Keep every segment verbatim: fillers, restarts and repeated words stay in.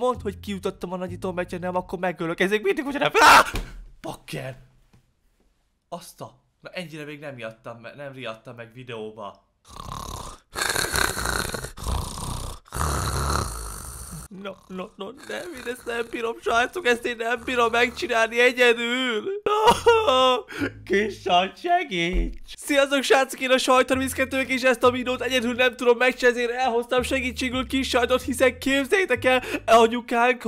Mondd, hogy kiütöttem a nagyító megy, nem, akkor megölök. Ezek mindig ugyanem. Bakker! Azt a... Na ennyire még nem riadtam, nem riadtam meg videóba. No, no, no, nem, én ezt nem bírom, srácok, ezt én nem bírom megcsinálni egyedül. No, kis Sanc, segíts! Sziasztok, srácok, én a sajton viszketők, és ezt a videót egyedül nem tudom megcsinálni, ezért elhoztam segítségül Kis Sancsot, hiszen képzeljétek el, anyukánk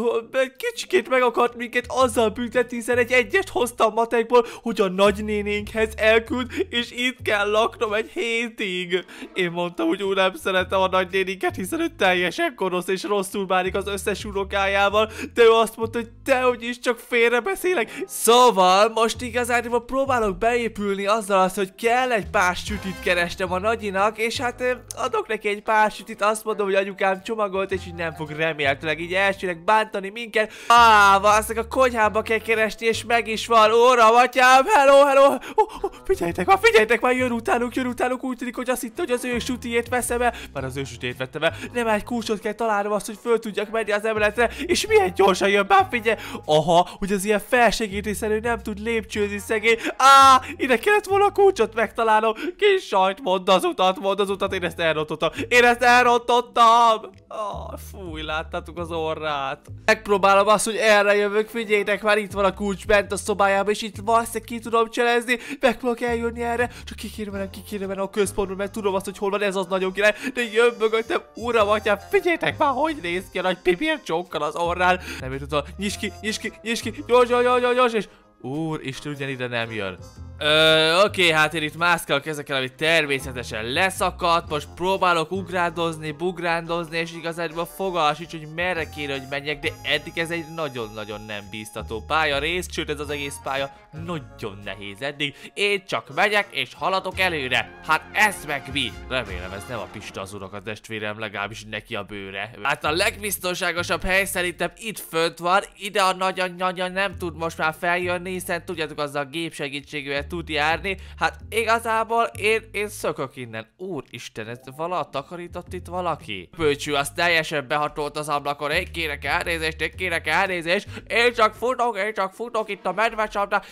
kicsikét meg akart minket azzal büntetni, hiszen egy egyest hoztam matekból, hogy a nagynénénkhez elküld, és itt kell laknom egy hétig. Én mondtam, hogy úgy nem szeretem a nagynéninket, hiszen ő teljesen gonosz és rosszul bánik az összes unokájával, de ő azt mondta, hogy dehogy is, csak félre beszélek. Szóval most igazán próbálok beépülni azzal azt, hogy kell egy pár sütit kerestem a nagyinak, és hát adok neki egy pár sütit, azt mondom, hogy anyukám csomagolt, és így nem fog remélhetőleg így elsőnek bántani minket. Á, valószínűleg a konyhába kell keresni, és meg is van. Óra, atyám, hello, hello. Oh, oh, figyeljetek már, figyeljetek már, jön utánuk, jön utánuk, úgy tűnik, hogy azt hitt, hogy az ő sütiét veszem el. Már az ő sütiét vettem el. Nem, egy kulcsot kell találnom azt, hogy föl tudjak menni az emeletre, és milyen gyorsan jön, már figyelj! Aha, hogy az ilyen felsegítésszerű nem tud lépcsőzni szegény. Á, ide kellett volna a kulcsot megtalálnom. Kis Sancs, mondd az utat, mondd az utat, én ezt elrontottam. Én ezt elrontottam! Ah, fúj, láttátok az orrát. Megpróbálom azt, hogy erre jövök, figyeljétek, már itt van a kulcs bent a szobájában, és itt valószínűleg ki tudom cselezni. Megpróbálok eljönni erre, csak kikérem velem, kikérem velem a központból, mert tudom azt, hogy hol van, ez az nagyon király, de jön mögöttem, uram, atyám, figyeljétek már, hogy néz ki a nagy pipírcsókkal az orrán. Nem jött oda, nyisd ki, nyisd ki, nyisd ki, gyors, gyors, gyors, gyors, és úristen, ugyan ide nem jön. Ö, oké, hát én itt mászkálok ezekkel, ami természetesen leszakadt. Most próbálok ugrándozni, bugrándozni, és igazából fogalmas is, hogy merre kéne, hogy menjek, de eddig ez egy nagyon-nagyon nem bíztató pálya rész, sőt ez az egész pálya nagyon nehéz eddig. Én csak megyek és haladok előre. Hát ez meg mi? Remélem ez nem a Pista az urak, a testvérem, legalábbis neki a bőre. Hát a legbiztonságosabb hely szerintem itt fönt van, ide a nagyanyanya nem tud most már feljönni, hiszen tudjátok, az a gép segítségével tud járni. Hát igazából én, én szökök innen. Úristen, ez vala takarított itt valaki? Bölcsű, az teljesen behatolt az ablakon. Én kérek elnézést, én kérek elnézést. Én csak futok, én csak futok itt a medvecsapda.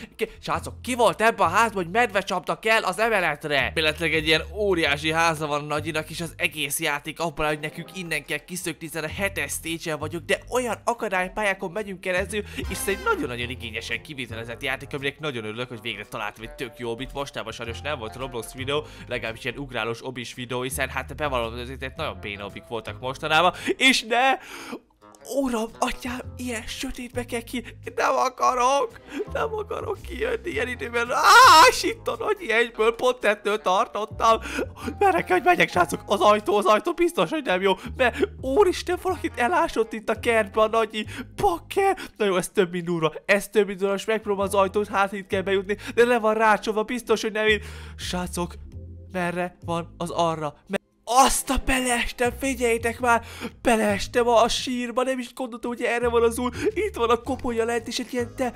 Srácok, ki volt ebben a házban, hogy medvecsapda kell az emeletre? Véletleg egy ilyen óriási háza van a nagyinak, és az egész játék abban, hogy nekünk innen kell kiszökni, hiszen a hetes stage-en vagyok, de olyan akadálypályákon megyünk keresztül, és ez egy nagyon-nagyon igényesen kivitelezett játék, aminek nagyon örülök, hogy végre találtam egy tök jó obit. Mostában sajnos nem volt Roblox videó, legalábbis ilyen ugrálós obis videó, hiszen hát bevallom, azért nagyon béna obik voltak mostanában, és ne! Uram, atyám, ilyen sötétbe kell ki... Én nem akarok! Nem akarok kijönni ilyen időben. Áááá, sitton, hogy egyből pont ettől tartottam. Merre kell, hogy megyek, srácok? Az ajtó, az ajtó biztos, hogy nem jó. Mert úristen, valakit elásott itt a kertben a nagyi. Bakker! Na jó, ez több mint úrra. Ez több mint úrra, és megpróbálom az ajtót, hát itt kell bejutni. De le van rácsolva, biztos, hogy nem én. Srácok, merre van az arra? Azt a beleestem, figyeljétek már, beleestem a sírba, nem is gondoltam, hogy erre van az úr, itt van a kopolya lent, és egy ilyen te...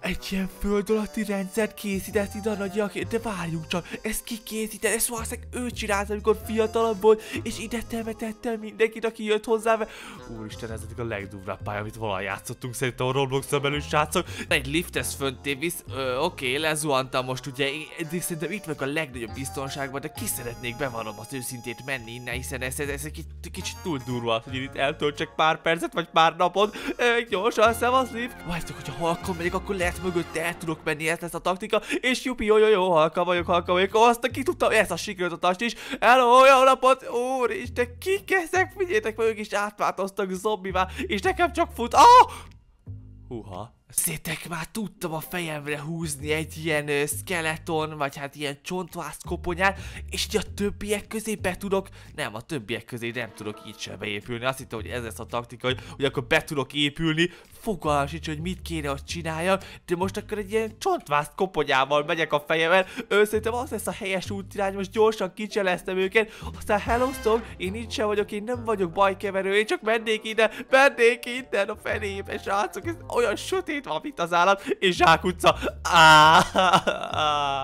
Egy ilyen föld alatti rendszert készített ide a nagyjaké, de várjunk csak, ezt ki készített, ezt valószínűleg ő csinálta, amikor fiatalabb volt, és ide temetettem mindenkit, aki jött hozzá, mert... Úristen, ez a legdurvább pálya, amit valaha játszottunk, szerintem a Roblox-on belül, srácok. Egy lifthez fönté visz, ö, oké, lezuhantam most, ugye, én szerintem itt vagyok a legnagyobb biztonságban, de ki szeretnék, bevallom az őszintét, menni innen, hiszen ez, ez, ez egy kicsit túl durva, hogy én itt eltöltsek pár percet, vagy pár napot, egy gyorsan, szevasz, lift. Várjátok, hogyha halkan megyek, akkor lehet mögött el tudok menni, ez lesz a taktika, és jupi, jó, jó, jó, halka vagyok, halka vagyok, aztán ki tudtam, ezt a sikerült is, hello, jó napot, úristen, kik ezek, figyeljétek, mert ők is átváltoztak zombivá, és nekem csak fut, ah! Húha. Szétek már tudtam a fejemre húzni egy ilyen ö, skeleton, vagy hát ilyen csontvász koponyát, és így a többiek közé be tudok, nem, a többiek közé nem tudok így sem beépülni. Azt hittem, hogy ez lesz a taktika, hogy, hogy akkor be tudok épülni, fogalmam sincs, hogy mit kéne, hogy csináljak, de most akkor egy ilyen csontvász koponyával megyek a fejemben. Ő szerintem az lesz a helyes útirány, most gyorsan kicseleztem őket, aztán hello song, én itt sem vagyok, én nem vagyok bajkeverő, én csak mennék ide, mennék innen a fenébe, srácok, ez olyan sötét itt van itt az állat, és zsákutca.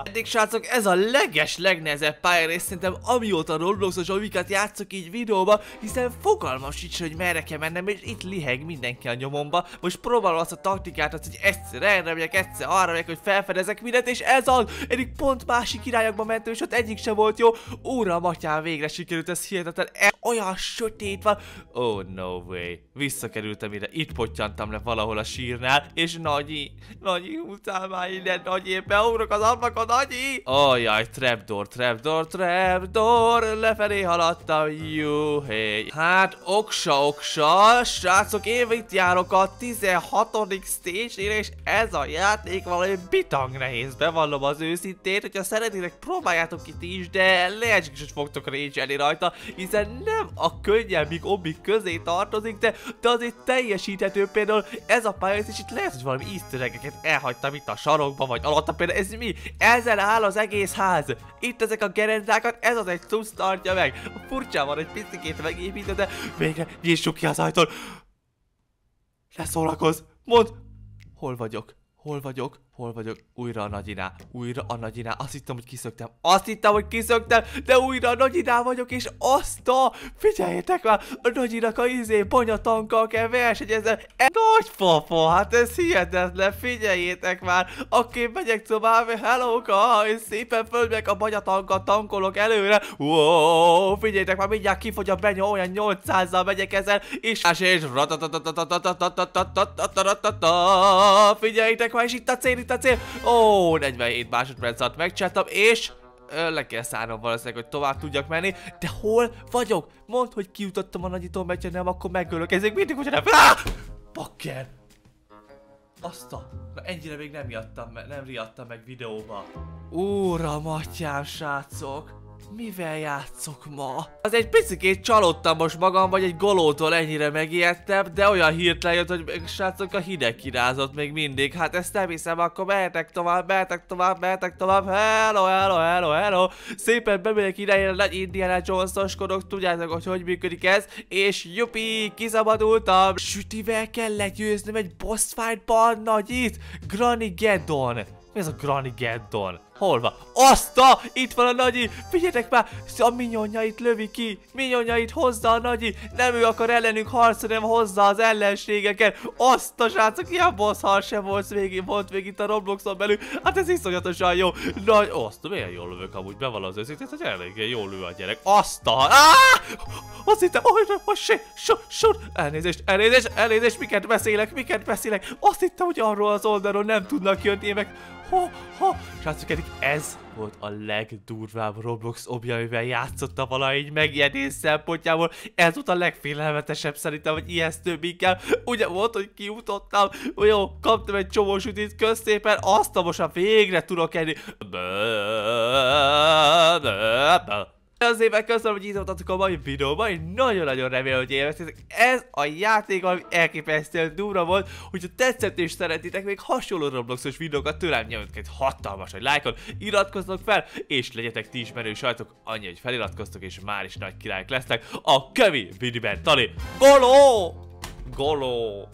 Eddig, srácok, ez a leges, legnehezebb pályarész szerintem, amióta Robloxos amiket játszok így videóba, hiszen fogalmam sincs, hogy merre kell mennem, és itt liheg mindenki a nyomomba. Most próbálom azt a taktikát, azt, hogy egyszer erre megyek, egyszer arra megyek, hogy felfedezek mindent, és ez az. Eddig pont másik irányokba mentem, és ott egyik sem volt jó. Uram, atyám, végre sikerült, ez hihetetlen. Olyan sötét van. Oh, no way. Visszakerültem ide, itt pottyantam le valahol a sírnál, és Nagyi, Nagyi, utál már innen, Nagyi, én beugrok az ablakon, Nagyi! Ajaj, oh, trapdoor, trapdoor, trapdoor, lefelé haladtam, juhéj. Hát, oksa, oksa, srácok, én itt járok a tizenhatodik stage-nél, és ez a játék valami bitang nehéz, bevallom az őszintét, hogyha szeretitek, próbáljátok itt is, de lehetséges, is, hogy fogtok rage-elni rajta, hiszen nem a könnyebbik obbik közé tartozik, de, de azért teljesíthető például ez a pálya, és itt lehet, hogy valami easter egg-eket elhagytam itt a sarokba, vagy alatta például, ez mi? Ezzel áll az egész ház. Itt ezek a gerendákat, ez az egy cucc tartja meg. Furcsán van, egy picikét megépítő, de végre nyissuk ki az ajtón. Leszórakozz, mondd, hol vagyok? Hol vagyok? Hol vagyok? Újra a Nagyinál. Újra a Nagyinál. Azt hittem, hogy kiszöktem. Azt hittem, hogy kiszöktem, de újra a Nagyinál vagyok, és azt a... Figyeljétek már, a Nagyinak a izé banyatankkal kell versenyezni. E... Nagy papa, hát ez hihetetlen, figyeljétek már. Akként megyek tovább, hellóka, és szépen fölmegyek a banyatankat, tankolok előre. Wow, figyeljétek már, mindjárt kifogy a benya, olyan nyolcszázzal megyek ezen, és... és... Figyeljétek már, és itt a cél, a cél. Ó, negyvenhét másodperc alatt megcsináltam, és le kell szállnom valószínűleg, hogy tovább tudjak menni. De hol vagyok? Mondd, hogy kijutottam a Nagyitól, mert ha nem, akkor megölök. Ezek mindig, hogyha nem... Ah! Bakker! Azt a... Na ennyire még nem riadtam meg, nem riadtam meg videóba. Úram, atyám, srácok! Mivel játszok ma? Az egy picikét csalódtam most magam, vagy egy golótól ennyire megijedtem, de olyan hirtelen jött, hogy srácok, a hideg kirázott még mindig. Hát ezt nem hiszem, akkor mehetek tovább, mehetek tovább, mehetek tovább. Hello, hello, hello, hello. Szépen bemegyek idején a nagy Indiana Jones-oskodok, tudjátok, hogy hogy működik ez. És jupi, kiszabadultam. Sütivel kell legyőznöm egy boss fight-ban Nagyit. Granny Geddon. Mi ez a Granny Geddon? Hol van? Azt a! Itt van a Nagyi! Figyeljetek már! A minyonjait lövi ki! Minyonjait hozza a Nagyi! Nem ő akar ellenünk harcolni, hanem hozza az ellenségeket! Azt a srácok! Ilyen boss harc sem volt végig, volt végig itt a Robloxon belül! Hát ez iszonyatosan jó! Nagy... Azt, milyen jól lövök amúgy, bevallom az őszintét, hogy eléggé jól lő a gyerek! Azt a... Ááááá! Azt hittem, hogy... Oh, se... Sor... Sor... Elnézést, elnézést, elnézést! Miket beszélek, miket beszélek! Azt hittem, hogy arról az oldalról nem tudnak jönni, meg... Ha, ha, srácok, eddig ez volt a legdurvább Roblox obja, amivel játszottam valahogy megjedés szempontjából. Ez volt a legfélelmetesebb szerintem, hogy ijesztőbb inkább. Ugye volt, hogy kijutottam, jó, kaptam egy csomó sütit, kösz szépen, azt a mosan végre tudok enni. Nagyon szépen köszönöm, hogy itt voltatok a mai videóban, én nagyon-nagyon remélem, hogy élveztétek. Ez a játék, ami elképesztően durva volt, hogyha tetszett és szeretitek még hasonló Robloxos videókat tőlem, nyomjatok egy hatalmas nagy lájkot, iratkozzatok fel, és legyetek ti is menő sajtok, annyi, hogy feliratkoztok, és már is nagy királyok lesznek a kövi videóban. Tali, goló! Goló!